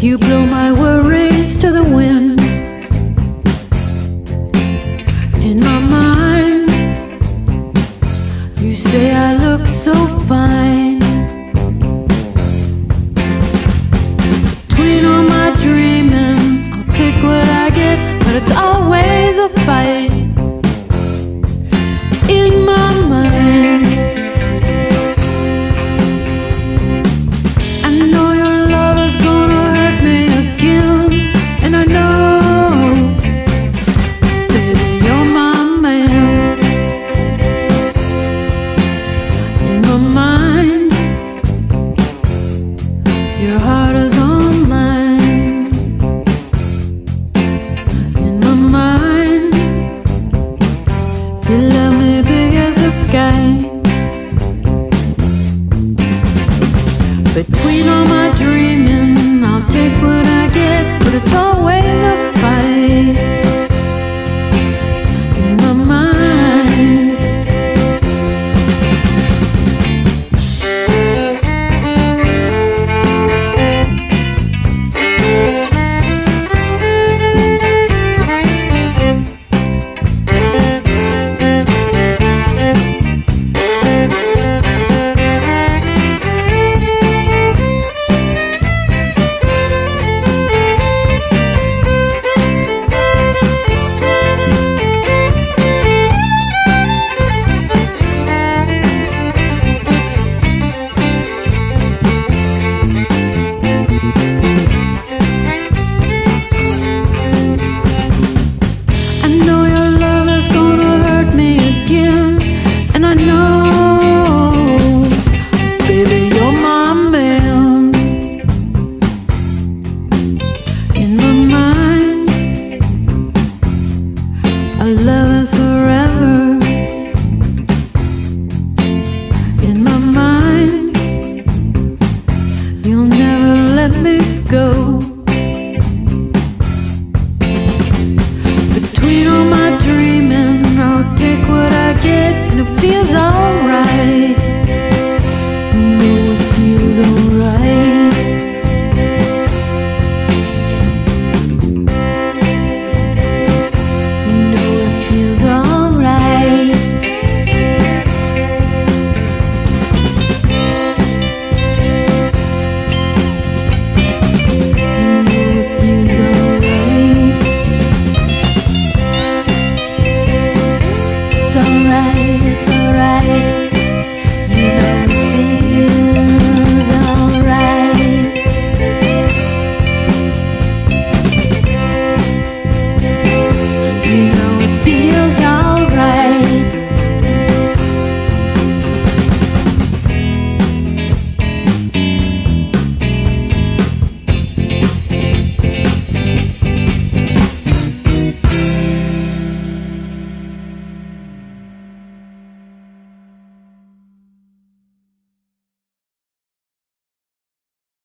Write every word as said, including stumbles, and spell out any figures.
You blow my worries to the wind. In my mind, you say I look so fine. Between all my dreaming, I'll take what I get, but it's always a fight. In my mind, I know your love is gonna hurt me again. And I know, baby, you're my man. In my mind, your heart is on mine. In my mind, you love me big as the sky. Between all my dreaming, I'll take what I get, but it's always a fight. In my mind. I love it forever. In my mind, you'll never let me go.